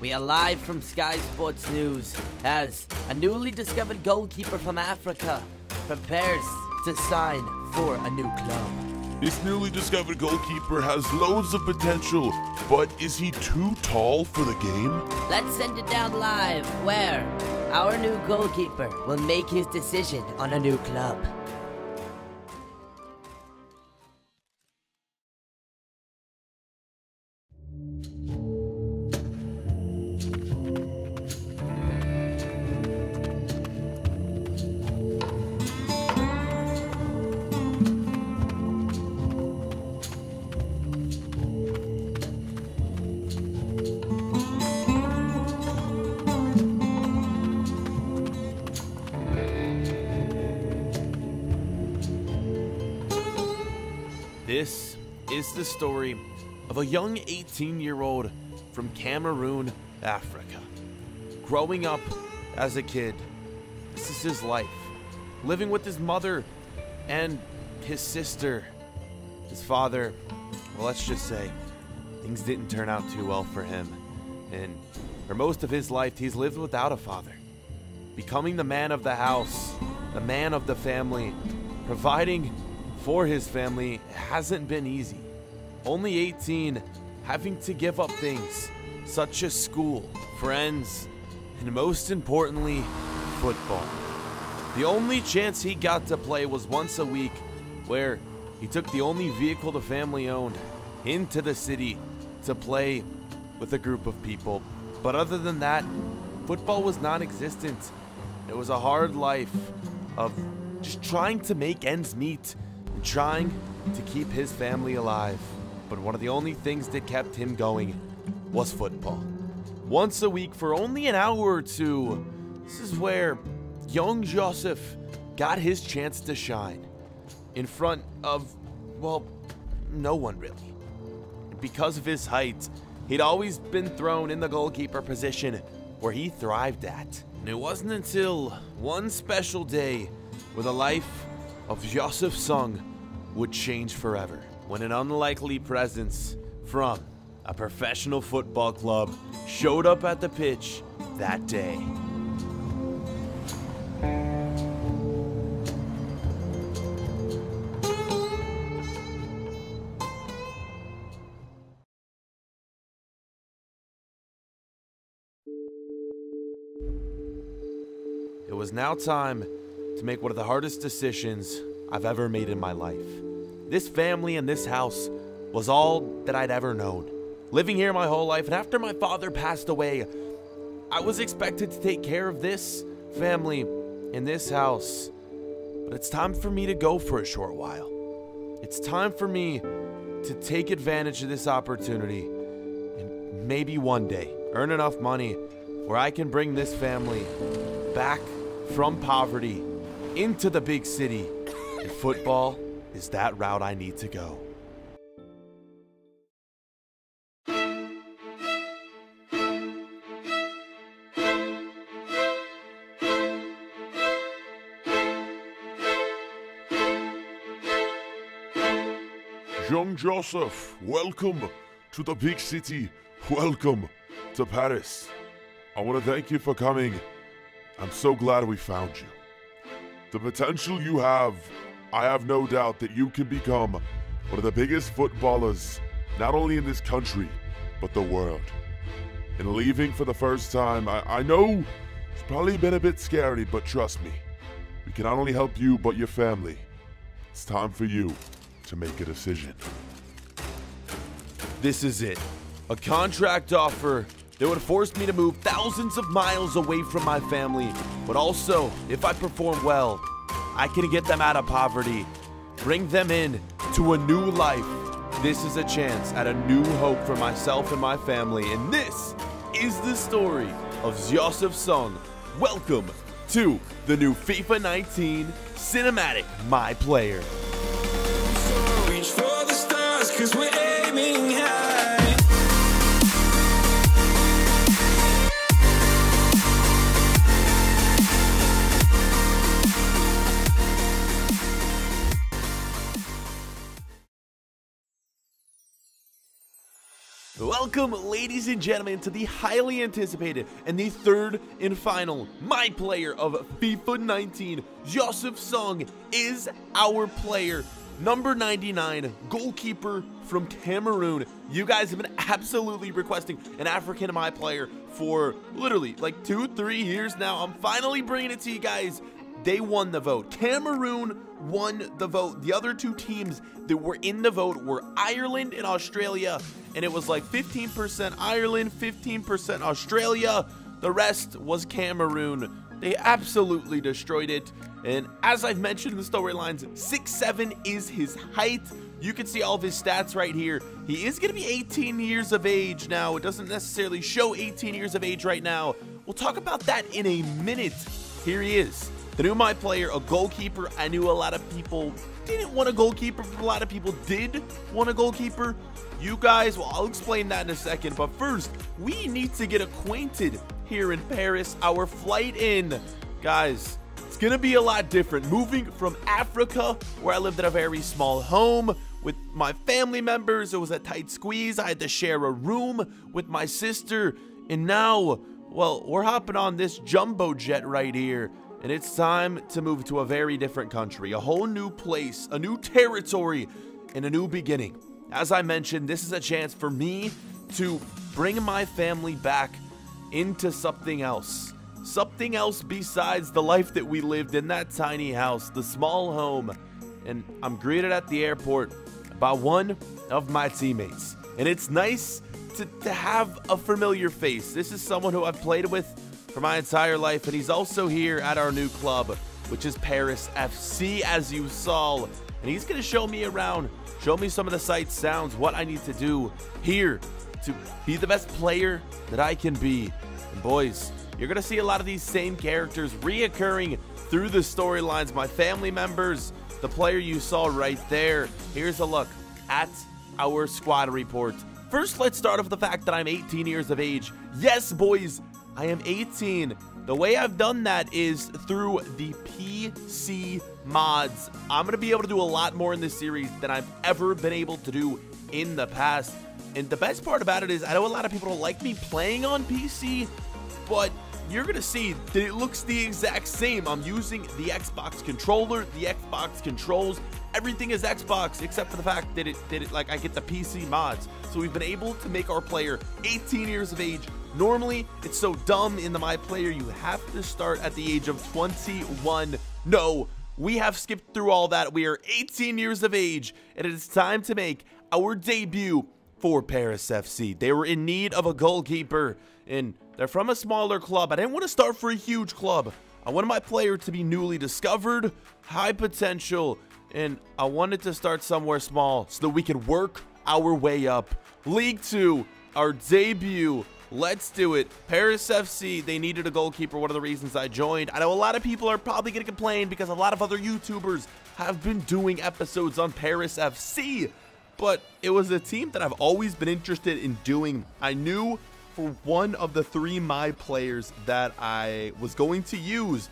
We are live from Sky Sports News as a newly discovered goalkeeper from Africa prepares to sign for a new club. This newly discovered goalkeeper has loads of potential, but is he too tall for the game? Let's send it down live where our new goalkeeper will make his decision on a new club. This is the story of a young 18-year-old from Cameroon, Africa. Growing up as a kid, this is his life. Living with his mother and his sister. His father, well, let's just say, things didn't turn out too well for him. And for most of his life, he's lived without a father. Becoming the man of the house, the man of the family, providing for his family hasn't been easy. Only 18, having to give up things such as school, friends, and most importantly, football. The only chance he got to play was once a week, where he took the only vehicle the family owned into the city to play with a group of people. But other than that, football was non-existent. It was a hard life of just trying to make ends meet, trying to keep his family alive. But one of the only things that kept him going was football. Once a week for only an hour or two, this is where young Josef got his chance to shine. In front of, well, no one really. Because of his height, he'd always been thrown in the goalkeeper position where he thrived at. And it wasn't until one special day where the life of Josef Song would change forever, when an unlikely presence from a professional football club showed up at the pitch that day. It was now time to make one of the hardest decisions I've ever made in my life. This family and this house was all that I'd ever known. Living here my whole life, and after my father passed away, I was expected to take care of this family and this house. But it's time for me to go for a short while. It's time for me to take advantage of this opportunity and maybe one day earn enough money where I can bring this family back from poverty into the big city. And football is that route I need to go. Young Josef, welcome to the big city. Welcome to Paris. I want to thank you for coming. I'm so glad we found you. The potential you have, I have no doubt that you can become one of the biggest footballers, not only in this country, but the world. And leaving for the first time, I know it's probably been a bit scary, but trust me, we can not only help you, but your family. It's time for you to make a decision. This is it. A contract offer that would force me to move thousands of miles away from my family, but also, if I perform well, I can get them out of poverty, bring them in to a new life. This is a chance at a new hope for myself and my family, and this is the story of Josef Song. Welcome to the new FIFA 19 Cinematic My Player. So reach for the stars, 'cause we're aiming high. Welcome, ladies and gentlemen, to the highly anticipated and the third and final my player of FIFA 19. Josef Song is our player, number 99, goalkeeper from Cameroon. You guys have been absolutely requesting an African my player for literally like 2-3 years now. I'm finally bringing it to you guys. They won the vote. Cameroon won the vote. The other two teams that were in the vote were Ireland and Australia, and it was like 15% Ireland, 15% Australia. The rest was Cameroon. They absolutely destroyed it. And as I've mentioned in the storylines, 6'7" is his height. You can see all of his stats right here. He is going to be 18 years of age now. It doesn't necessarily show 18 years of age right now. We'll talk about that in a minute. Here he is. The new my player, a goalkeeper. I knew a lot of people didn't want a goalkeeper, but a lot of people did want a goalkeeper. You guys, well, I'll explain that in a second. But first, we need to get acquainted here in Paris. Our flight in, guys, it's going to be a lot different. Moving from Africa, where I lived at a very small home with my family members. It was a tight squeeze. I had to share a room with my sister. And now, well, we're hopping on this jumbo jet right here. And it's time to move to a very different country, a whole new place, a new territory, and a new beginning. As I mentioned, this is a chance for me to bring my family back into something else besides the life that we lived in that tiny house, the small home. And I'm greeted at the airport by one of my teammates. And it's nice to have a familiar face. This is someone who I've played with for my entire life, and he's also here at our new club, which is Paris FC, as you saw. And he's gonna show me around, show me some of the sights, sounds, what I need to do here to be the best player that I can be. And boys, you're gonna see a lot of these same characters reoccurring through the storylines. My family members, the player you saw right there. Here's a look at our squad report. First, let's start off with the fact that I'm 18 years of age. Yes, boys, I am 18. The way I've done that is through the PC mods. I'm going to be able to do a lot more in this series than I've ever been able to do in the past. And the best part about it is I know a lot of people don't like me playing on PC, but you're going to see that it looks the exact same. I'm using the Xbox controller, the Xbox controls. Everything is Xbox except for the fact that I get the PC mods. So we've been able to make our player 18 years of age. Normally, it's so dumb in the My Player, you have to start at the age of 21. No, we have skipped through all that. We are 18 years of age, and it is time to make our debut for Paris FC. They were in need of a goalkeeper, and they're from a smaller club. I didn't want to start for a huge club. I wanted my player to be newly discovered, high potential, and I wanted to start somewhere small so that we could work our way up. League Two, our debut. Let's do it. Paris FC, they needed a goalkeeper, one of the reasons I joined. I know a lot of people are probably going to complain because a lot of other YouTubers have been doing episodes on Paris FC, but it was a team that I've always been interested in doing. I knew for one of the three my players that I was going to use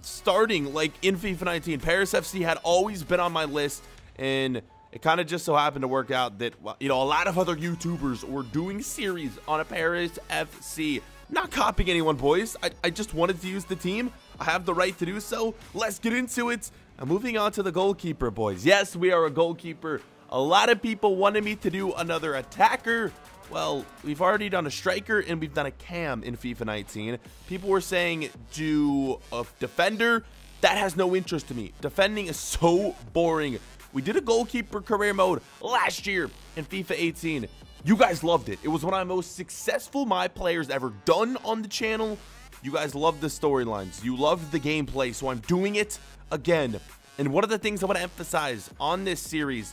starting like in FIFA 19. Paris FC had always been on my list, and it kind of just so happened to work out that, well, you know, a lot of other YouTubers were doing series on a Paris FC. Not copying anyone, boys. I just wanted to use the team. I have the right to do so. Let's get into it. I'm moving on to the goalkeeper, boys. Yes, we are a goalkeeper. A lot of people wanted me to do another attacker. Well, we've already done a striker and we've done a cam in FIFA 19. People were saying do a defender. That has no interest to me. Defending is so boring. We did a goalkeeper career mode last year in FIFA 18. You guys loved it. It was one of my most successful my players ever done on the channel. You guys loved the storylines. You loved the gameplay, so I'm doing it again. And one of the things I want to emphasize on this series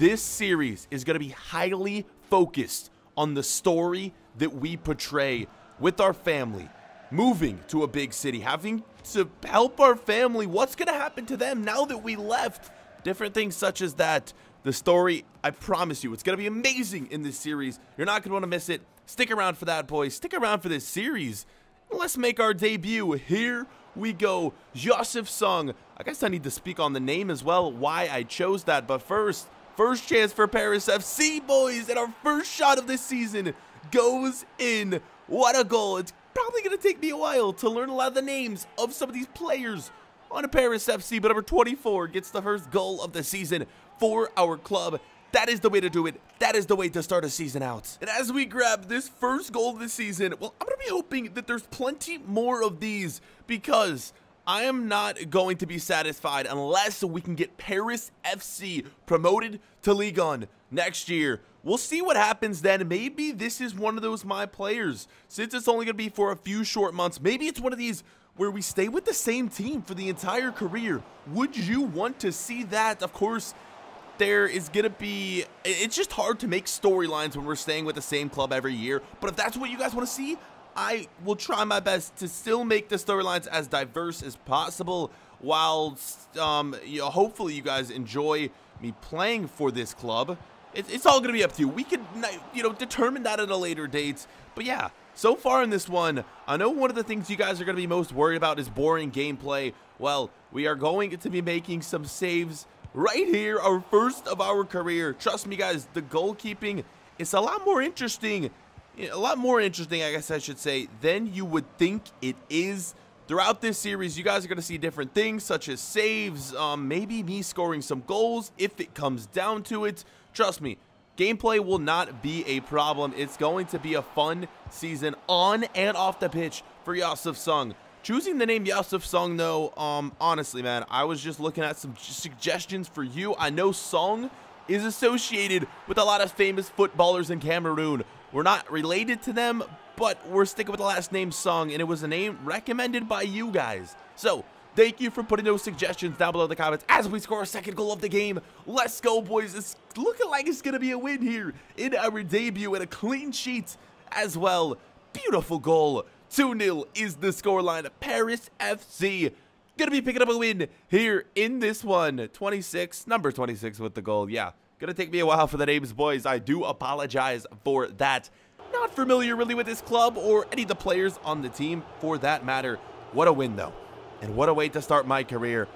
is going to be highly focused on the story that we portray with our family. Moving to a big city, having to help our family. What's going to happen to them now that we left? Different things such as that. The story, I promise you, it's going to be amazing in this series. You're not going to want to miss it. Stick around for that, boys. Stick around for this series. Let's make our debut. Here we go. Josef Song. I guess I need to speak on the name as well, why I chose that. But first chance for Paris FC, boys. And our first shot of this season goes in. What a goal. It's probably going to take me a while to learn a lot of the names of some of these players on a Paris FC, but number 24 gets the first goal of the season for our club. That is the way to do it. That is the way to start a season out. And as we grab this first goal of the season, well, I'm going to be hoping that there's plenty more of these, because I am not going to be satisfied unless we can get Paris FC promoted to Ligue 1 next year. We'll see what happens then. Maybe this is one of those my players. Since it's only going to be for a few short months, maybe it's one of these where we stay with the same team for the entire career. Would you want to see that? Of course, there is going to be... It's just hard to make storylines when we're staying with the same club every year. But if that's what you guys want to see, I will try my best to still make the storylines as diverse as possible, while you know, hopefully you guys enjoy me playing for this club. It's all going to be up to you. We could, you know, determine that at a later date. But yeah, so far in this one, I know one of the things you guys are going to be most worried about is boring gameplay. Well, we are going to be making some saves right here, our first of our career. Trust me, guys, the goalkeeping is a lot more interesting. I guess I should say, than you would think it is. Throughout this series, you guys are going to see different things, such as saves, maybe me scoring some goals if it comes down to it. Trust me, gameplay will not be a problem. It's going to be a fun season on and off the pitch for Josef Song. Choosing the name Josef Song, though, honestly, man, I was just looking at some suggestions for you. I know Song is associated with a lot of famous footballers in Cameroon. We're not related to them, but we're sticking with the last name Song, and it was a name recommended by you guys. So, thank you for putting those suggestions down below in the comments as we score our second goal of the game. Let's go, boys. It's looking like it's going to be a win here in our debut, and a clean sheet as well. Beautiful goal. 2-0 is the scoreline. Paris FC going to be picking up a win here in this one. 26, number 26 with the goal, yeah. Gonna take me a while for the names, boys. I do apologize for that. Not familiar really with this club or any of the players on the team for that matter. What a win though. And what a way to start my career.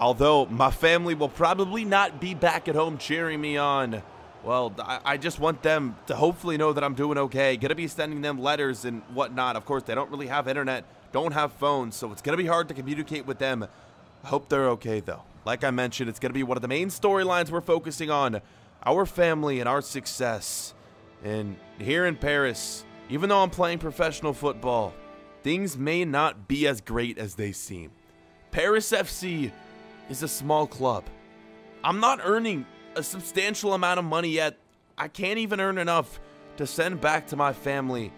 Although my family will probably not be back at home cheering me on. Well, I just want them to hopefully know that I'm doing okay. Gonna be sending them letters and whatnot. Of course, they don't really have internet, don't have phones, so it's gonna be hard to communicate with them. I hope they're okay though. Like I mentioned, it's going to be one of the main storylines we're focusing on. Our family and our success. And here in Paris, even though I'm playing professional football, things may not be as great as they seem. Paris FC is a small club. I'm not earning a substantial amount of money yet. I can't even earn enough to send back to my family.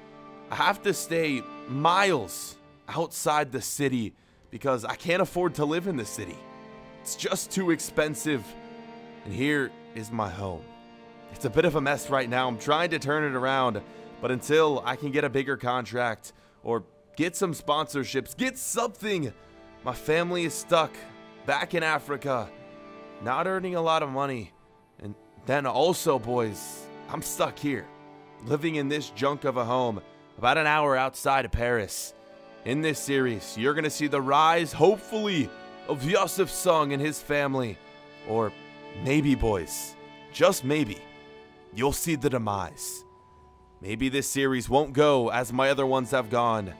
I have to stay miles outside the city because I can't afford to live in the city. It's just too expensive, and here is my home. It's a bit of a mess right now. I'm trying to turn it around, but until I can get a bigger contract or get some sponsorships, get something, my family is stuck back in Africa, not earning a lot of money. And then also, boys, I'm stuck here, living in this junk of a home, about an hour outside of Paris. In this series, you're going to see the rise, hopefully, of Josef Song and his family, or maybe, boys, just maybe, you'll see the demise. Maybe this series won't go as my other ones have gone.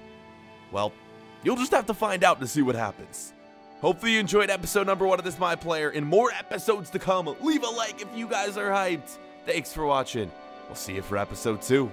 Well, you'll just have to find out to see what happens. Hopefully you enjoyed episode number 1 of this My Player, and more episodes to come. Leave a like if you guys are hyped. Thanks for watching. We'll see you for episode 2.